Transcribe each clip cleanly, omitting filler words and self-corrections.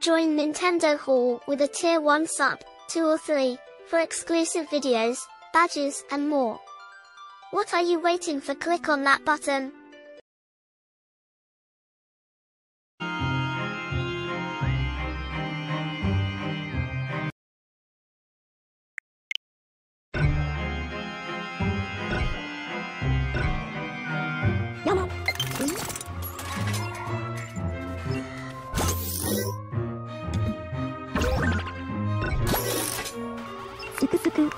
Join Nintendo Hall with a tier 1 sub, 2 or 3, for exclusive videos, badges and more. What are you waiting for? Click on that button.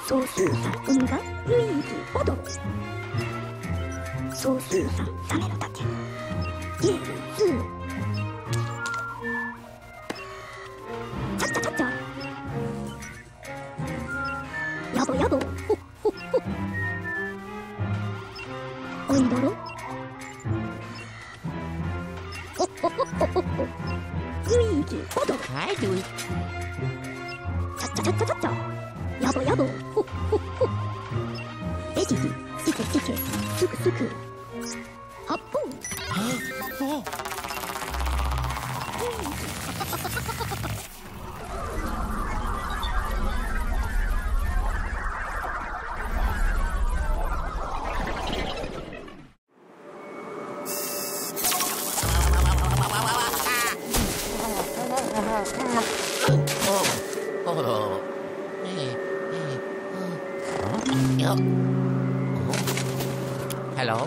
総数差海が雰囲気踊る総数差サメの竹イエールスーチャッチャチャッチャヤボヤボホッホッホッおいどろホッホッホッホッホッ雰囲気踊るはいどいチャッチャチャッチャチャッチャやぼやぼほっほっほっえじじせけせけすくすくはっぽんはっほっHello?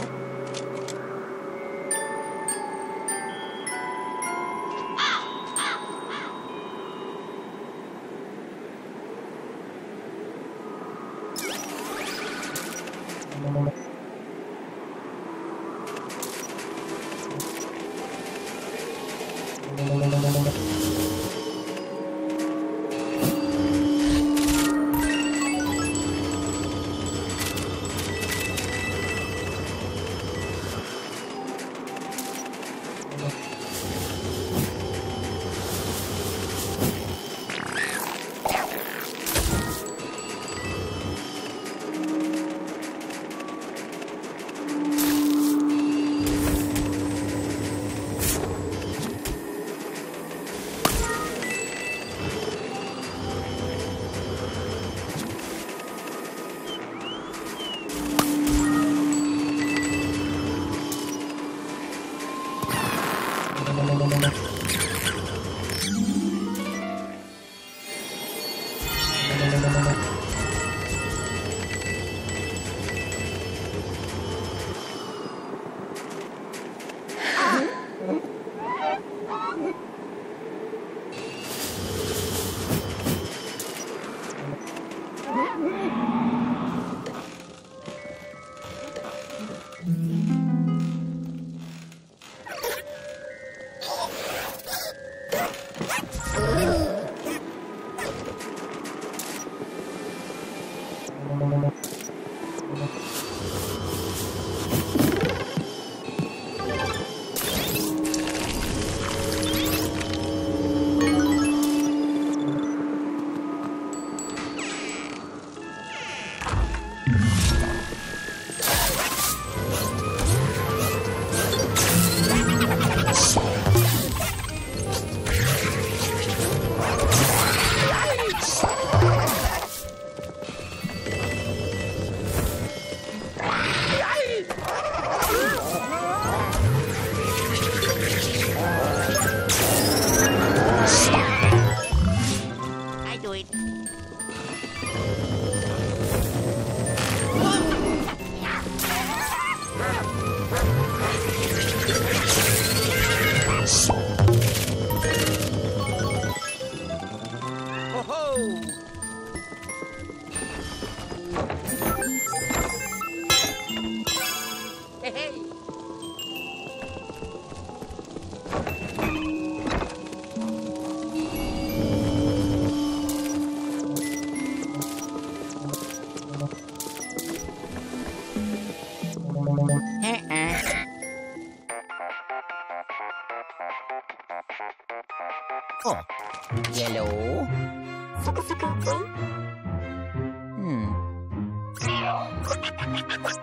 Yellow.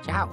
Ciao.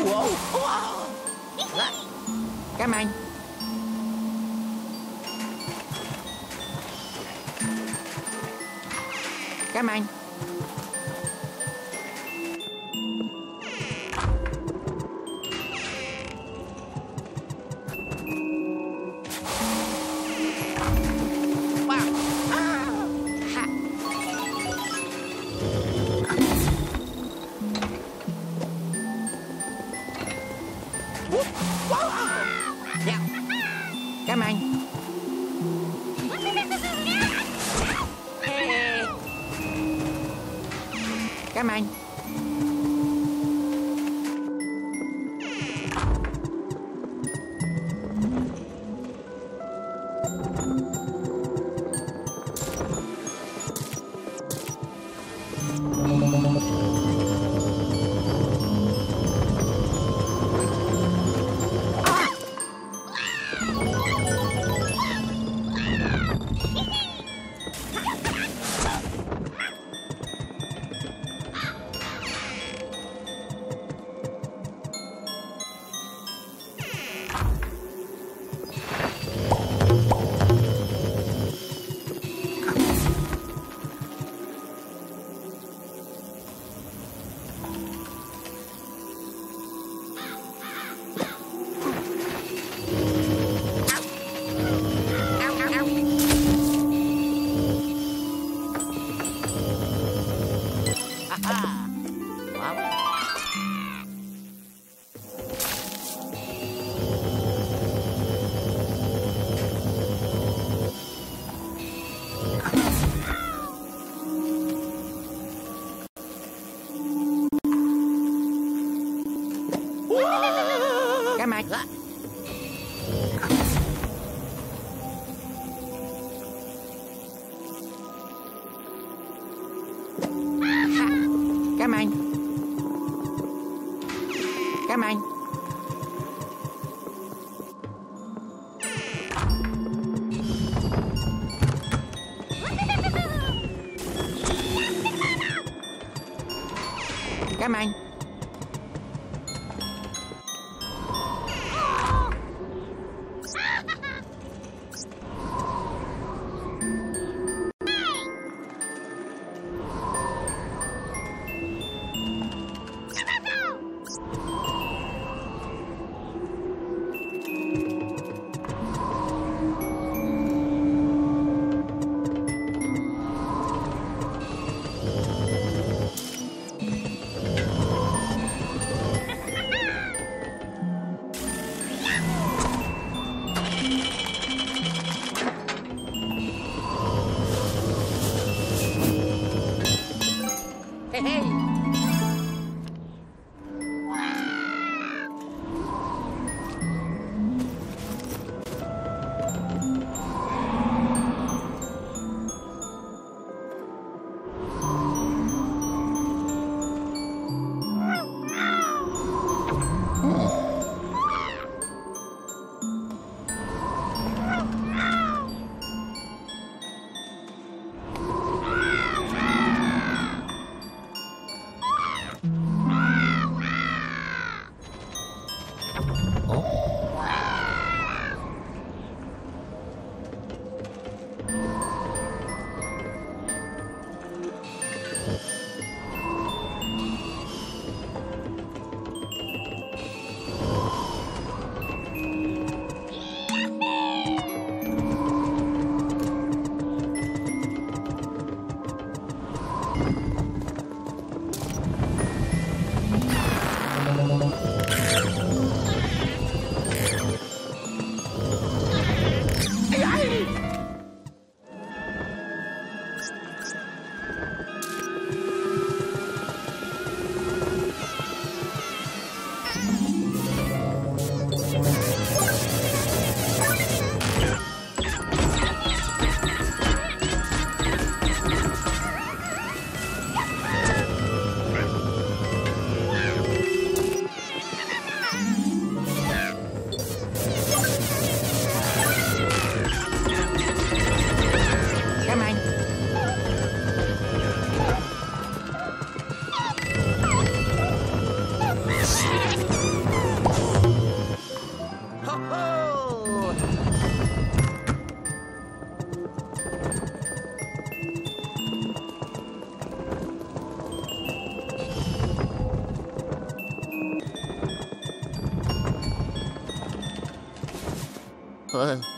Whoa! Whoa. Come on. Come on. Come on. Come on. Come on. Come on.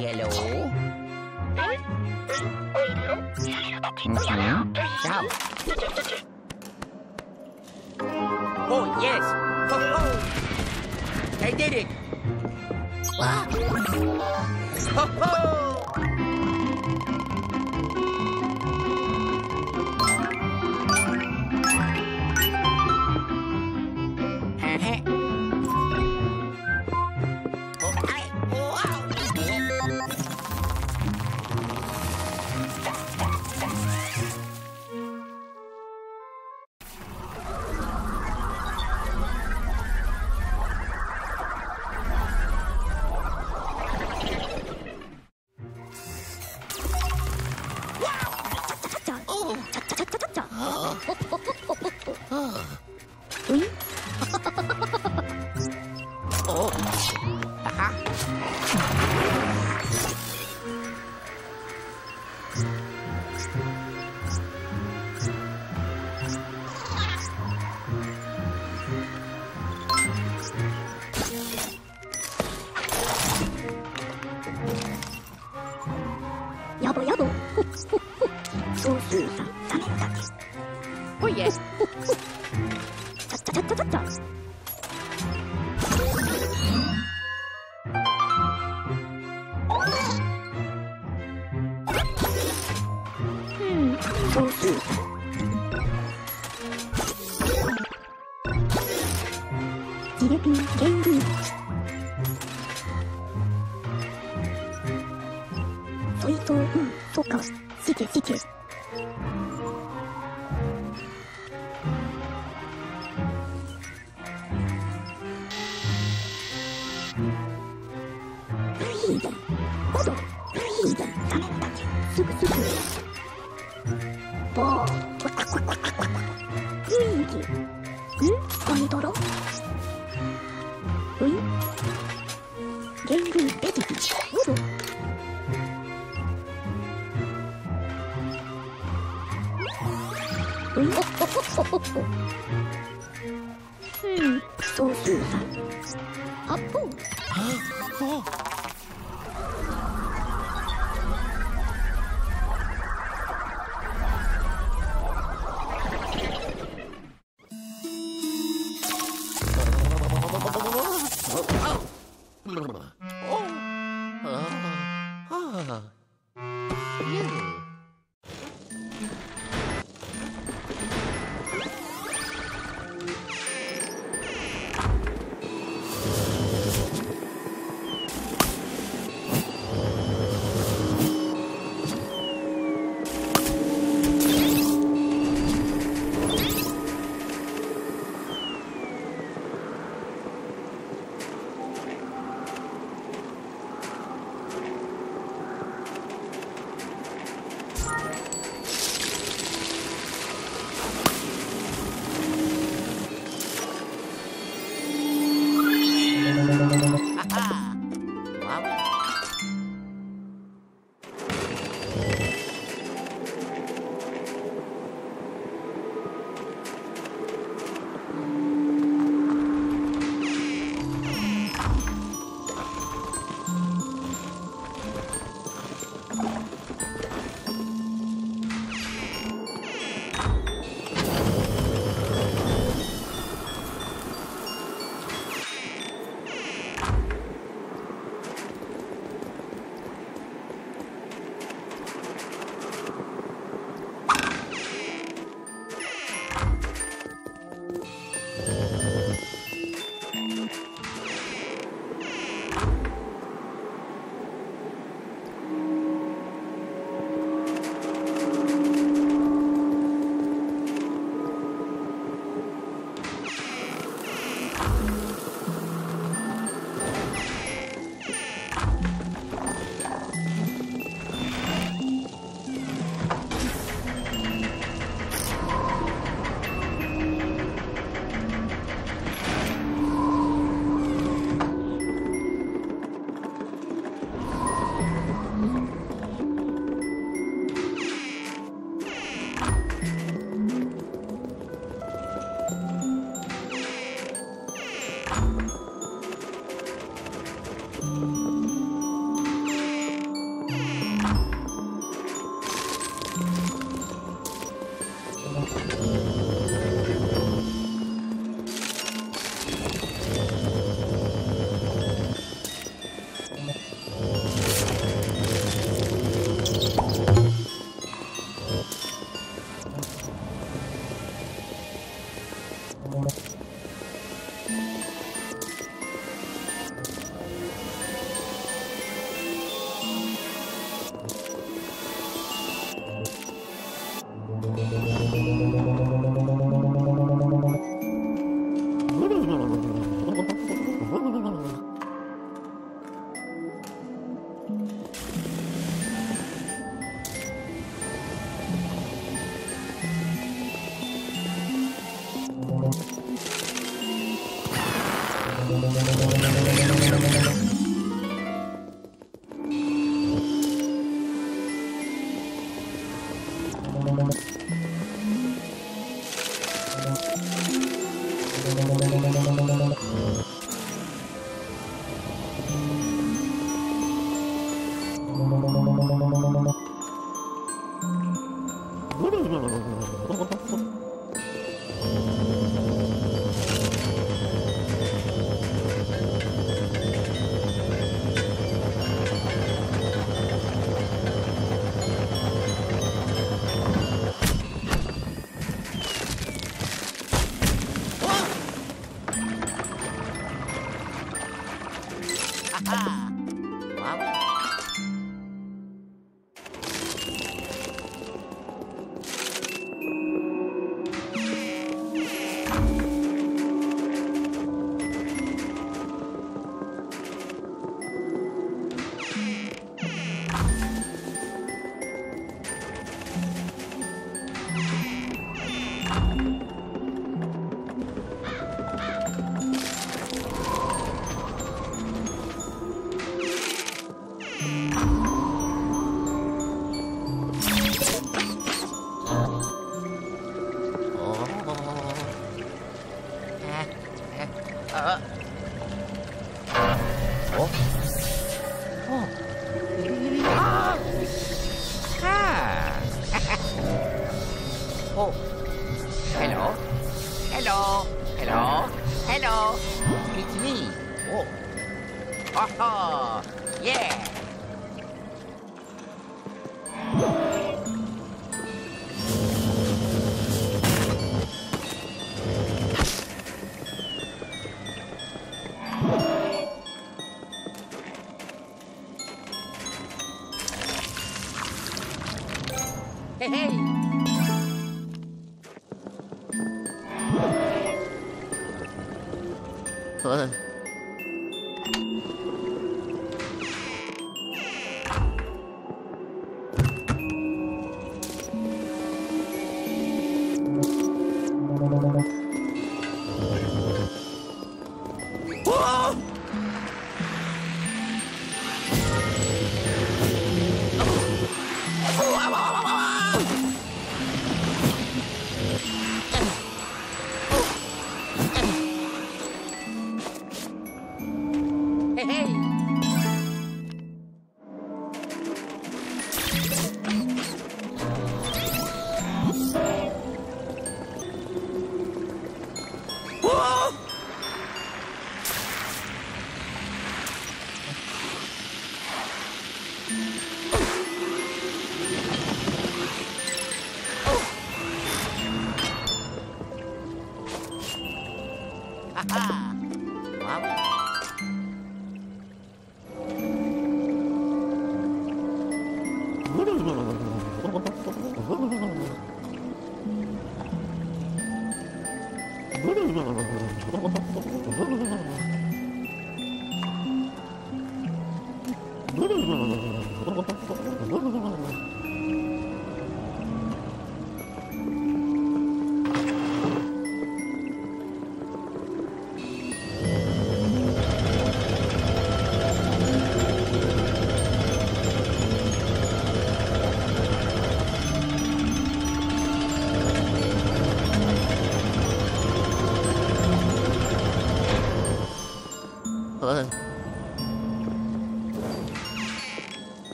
Yellow. Oh, yes. Ho, ho. I did it. Ho, ho.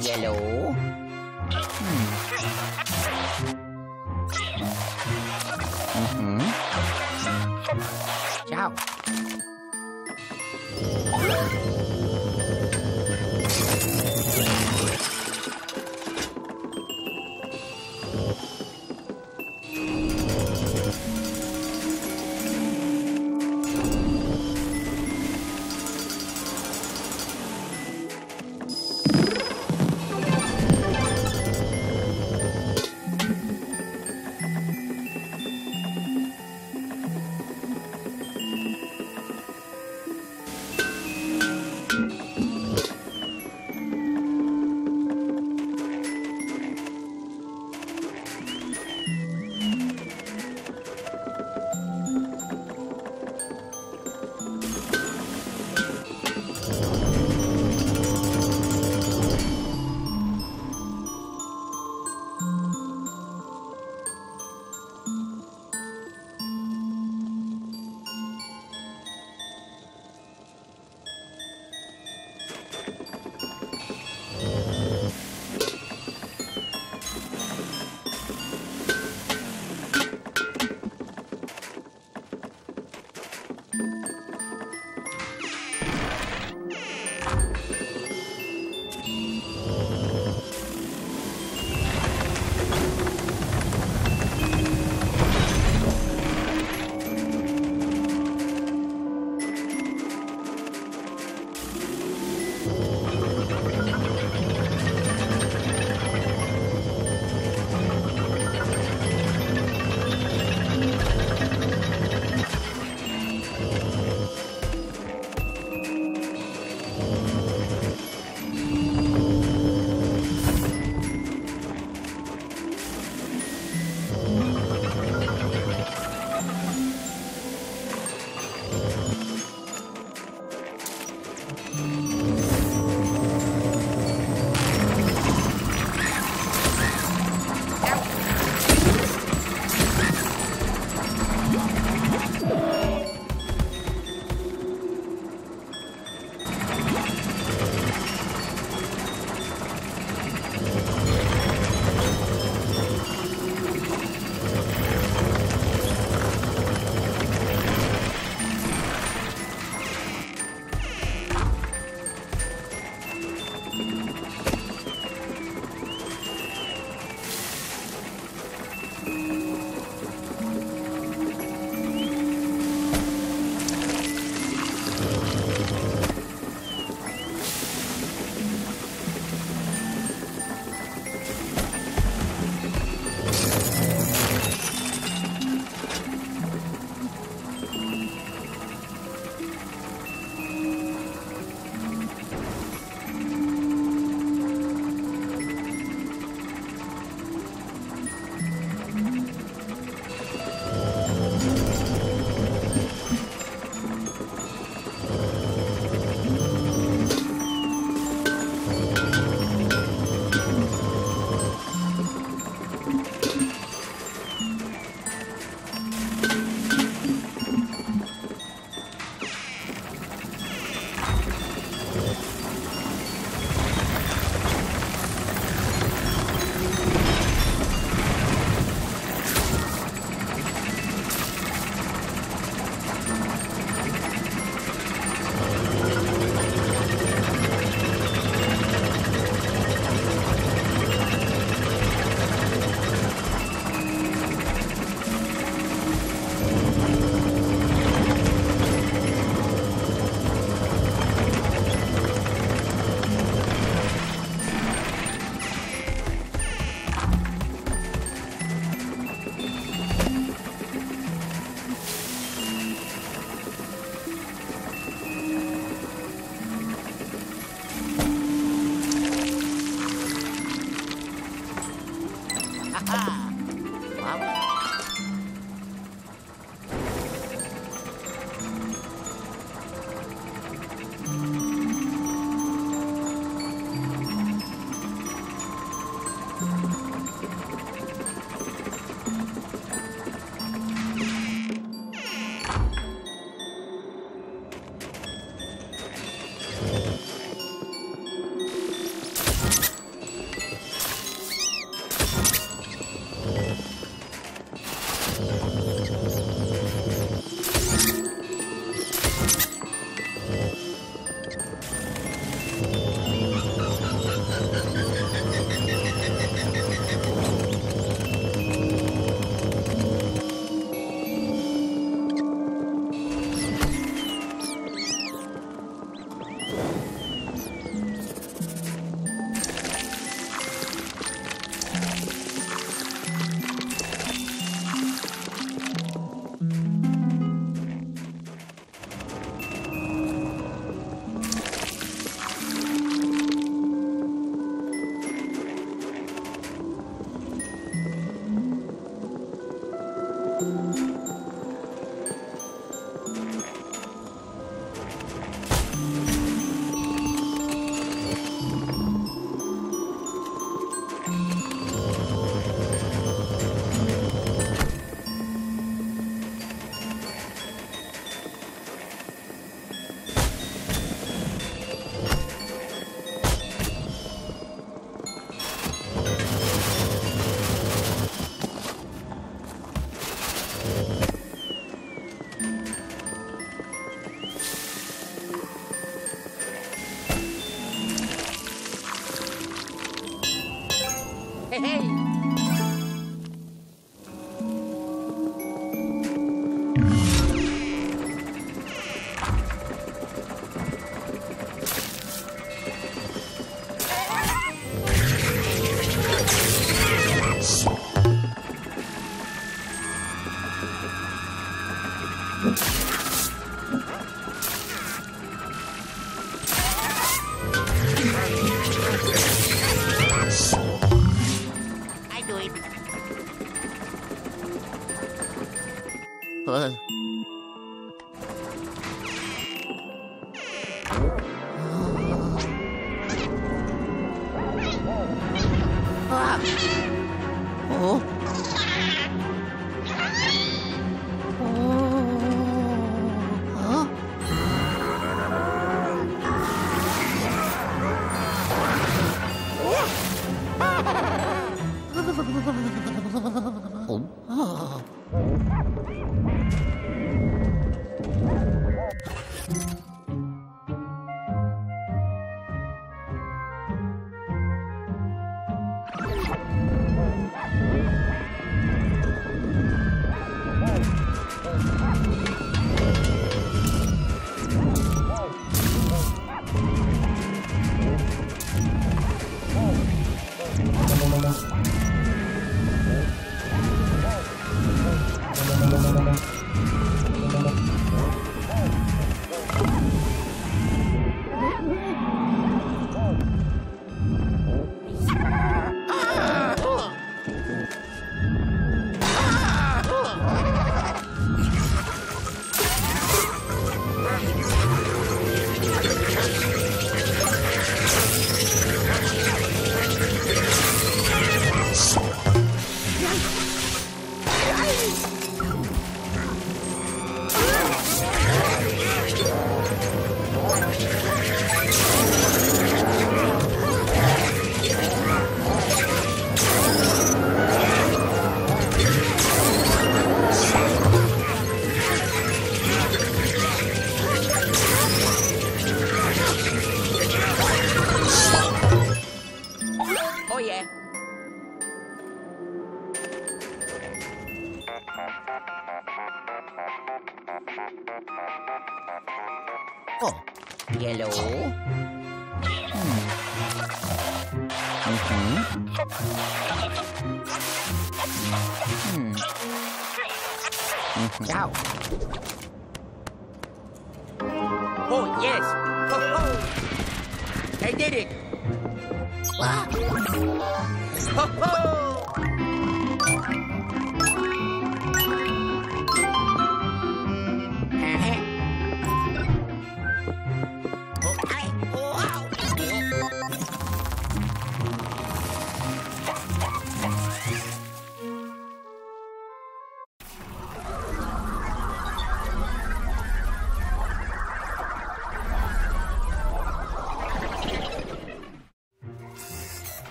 Yellow. Ciao.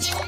Ciao.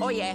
Oh yeah.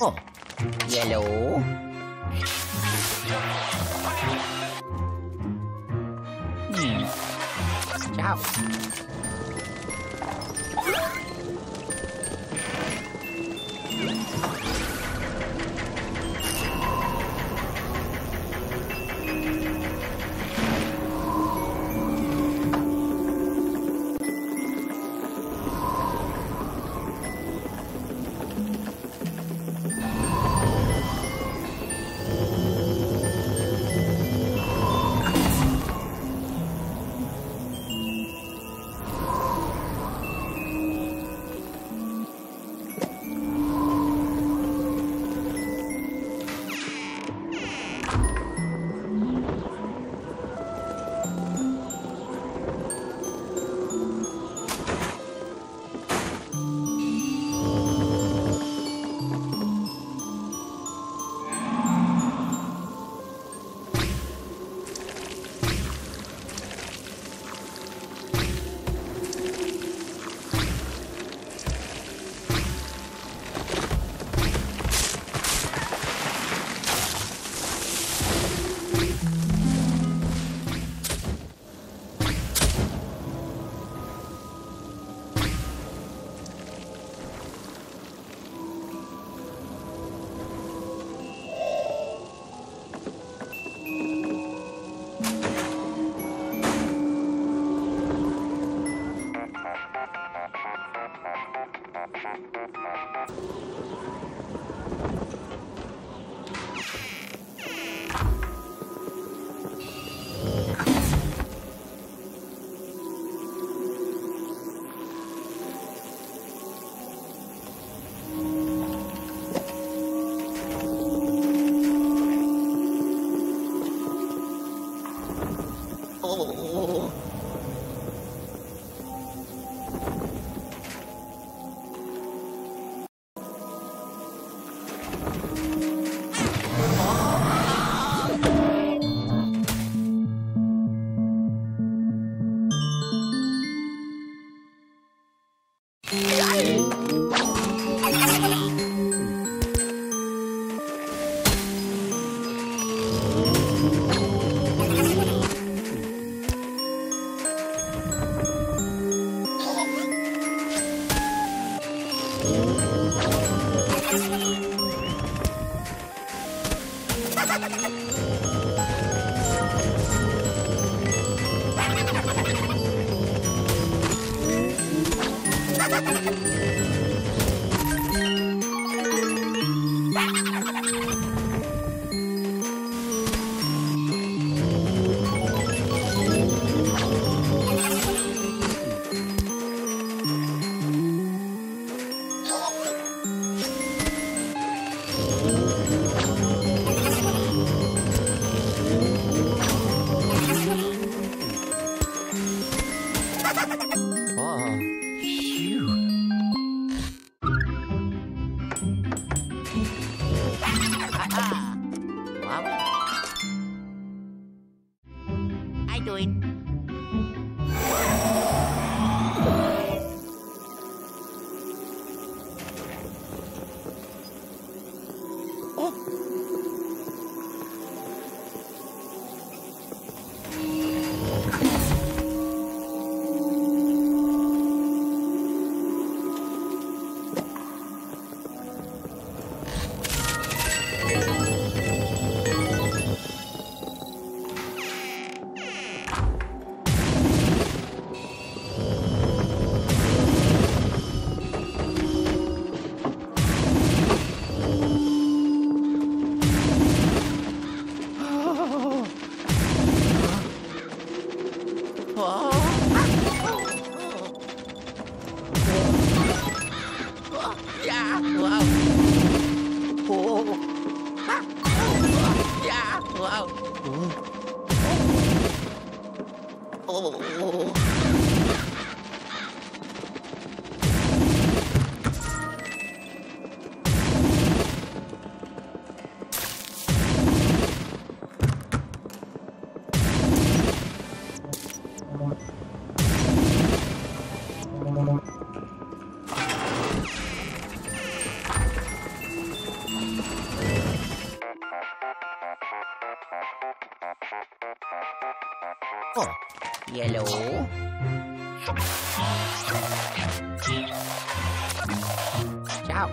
Oh, yellow. Ciao. yellow, ciao.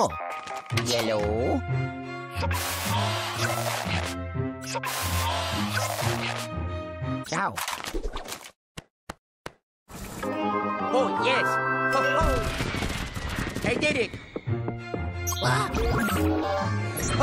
Oh, yellow. Ciao. Oh, yes. Ho, ho. I did it. Wow. Ho,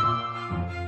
ho.